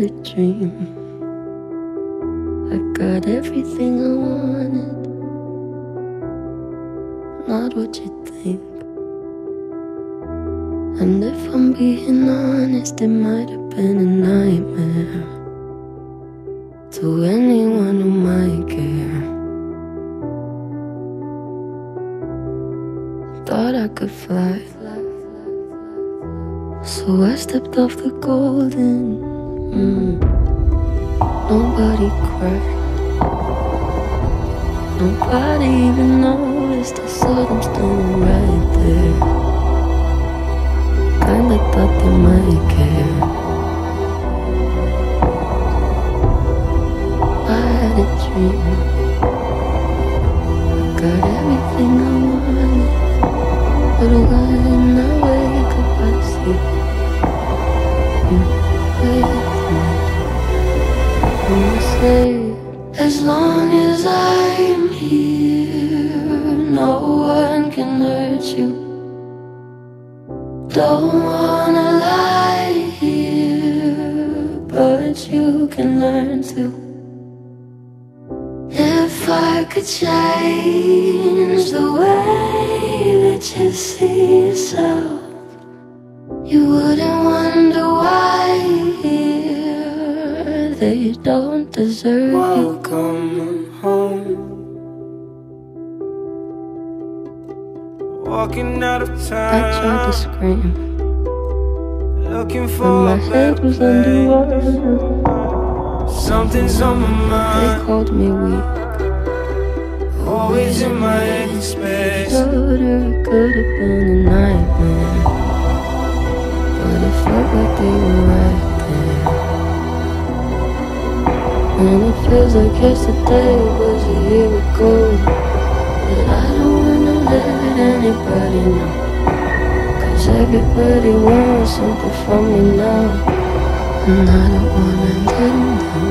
had a dream. I got everything I wanted, not what you think. And if I'm being honest, it might have been a nightmare to anyone who might care. I thought I could fly, so I stepped off the golden. Nobody cried, nobody even noticed. I saw them standing right there, kinda thought they might care. I had a dream, I got everything I wanted, but when I wake up I see as long as I'm here, no one can hurt you. Don't wanna lie here, but you can learn to. If I could change the way that you see yourself, you wouldn't wonder why here they don't deserve you. Welcome home. Walking out of time. I tried to scream, looking for and my head was underwater. Something's on my mind. They called me weak, always in my head space. It could have been a nightmare, but it felt like they were right there. And it feels like yesterday was a year ago, but I don't wanna let anybody know, 'cause everybody wants something from me now, and I don't wanna let them know.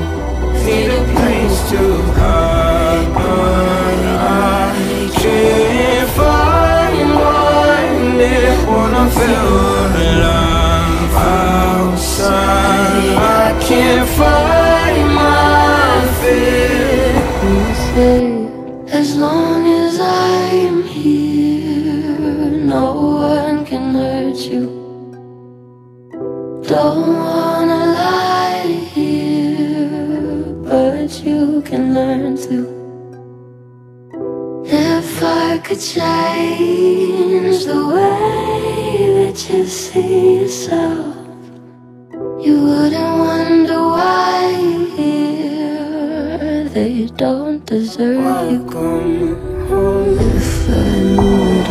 Need a place to hide, but I can't find one if when I feel alive. I can't find my fear. As long as I'm here, no one can hurt you. Don't wanna lie here, but you can learn to. If I could change the way that you see yourself, you wouldn't wonder why here they don't deserve you. If I knew